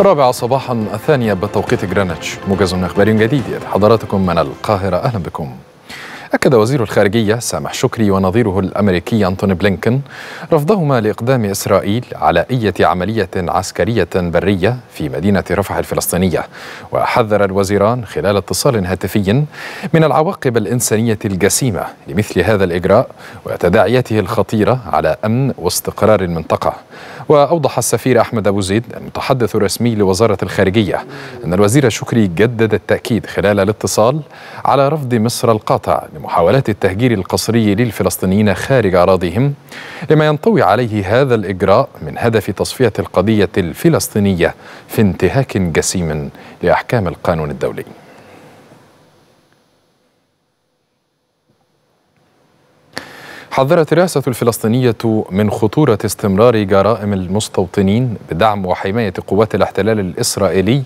الرابعة صباحا الثانية بتوقيت جرينتش، موجز إخباري جديد يأتي حضراتكم من القاهرة. أهلا بكم. أكد وزير الخارجية سامح شكري ونظيره الأمريكي أنتوني بلينكين رفضهما لإقدام إسرائيل على أي عملية عسكرية برية في مدينة رفح الفلسطينية، وحذر الوزيران خلال اتصال هاتفي من العواقب الإنسانية الجسيمة لمثل هذا الإجراء وتداعياته الخطيرة على أمن واستقرار المنطقة. وأوضح السفير أحمد أبو زيد المتحدث الرسمي لوزارة الخارجية أن الوزير شكري جدد التأكيد خلال الاتصال على رفض مصر القاطع لمحاولات التهجير القسري للفلسطينيين خارج أراضيهم، لما ينطوي عليه هذا الإجراء من هدف تصفية القضية الفلسطينية في انتهاك جسيم لأحكام القانون الدولي. حذرت الرئاسة الفلسطينية من خطورة استمرار جرائم المستوطنين بدعم وحماية قوات الاحتلال الإسرائيلي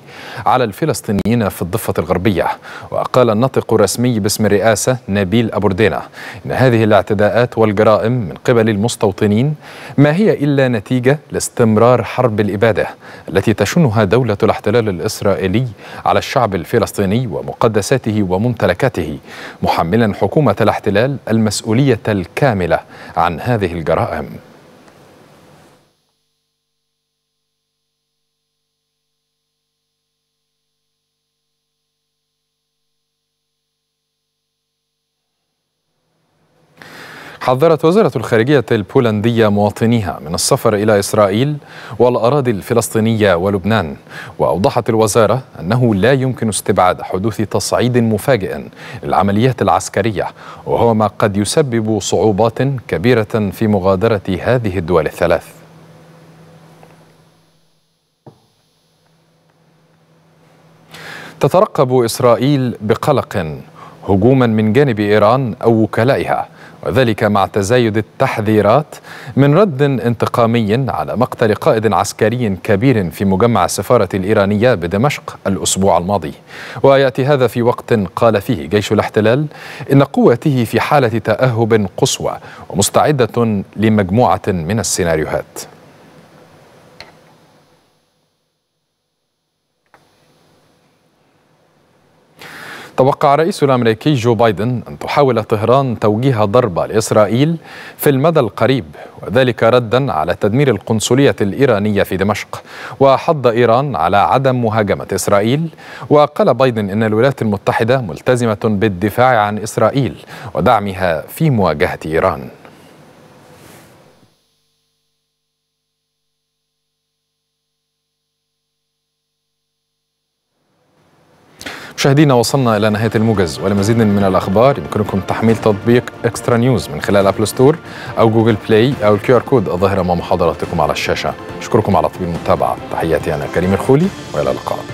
على الفلسطينيين في الضفة الغربية، وقال الناطق الرسمي باسم الرئاسة نبيل أبو ردينة إن هذه الاعتداءات والجرائم من قبل المستوطنين ما هي إلا نتيجة لاستمرار حرب الإبادة التي تشنها دولة الاحتلال الإسرائيلي على الشعب الفلسطيني ومقدساته وممتلكاته، محملا حكومة الاحتلال المسؤولية الكاملة عن هذه الجرائم. حذرت وزارة الخارجية البولندية مواطنيها من السفر إلى إسرائيل والأراضي الفلسطينية ولبنان، وأوضحت الوزارة أنه لا يمكن استبعاد حدوث تصعيد مفاجئ للعمليات العسكرية، وهو ما قد يسبب صعوبات كبيرة في مغادرة هذه الدول الثلاث. تترقب إسرائيل بقلق هجوما من جانب إيران أو وكلائها، وذلك مع تزايد التحذيرات من رد انتقامي على مقتل قائد عسكري كبير في مجمع السفارة الإيرانية بدمشق الأسبوع الماضي. ويأتي هذا في وقت قال فيه جيش الاحتلال إن قوته في حالة تأهب قصوى ومستعدة لمجموعة من السيناريوهات. توقع الرئيس الأمريكي جو بايدن أن تحاول طهران توجيه ضربة لإسرائيل في المدى القريب، وذلك ردا على تدمير القنصلية الإيرانية في دمشق. وحض إيران على عدم مهاجمة إسرائيل، وقال بايدن إن الولايات المتحدة ملتزمة بالدفاع عن إسرائيل ودعمها في مواجهة إيران. مشاهدينا، وصلنا إلى نهاية الموجز، ولمزيد من الأخبار يمكنكم تحميل تطبيق إكسترا نيوز من خلال أبل ستور أو جوجل بلاي أو الكيو آر كود الظاهرة مع حضراتكم على الشاشة. أشكركم على طيب المتابعة، تحياتي أنا كريم الخولي وإلى اللقاء.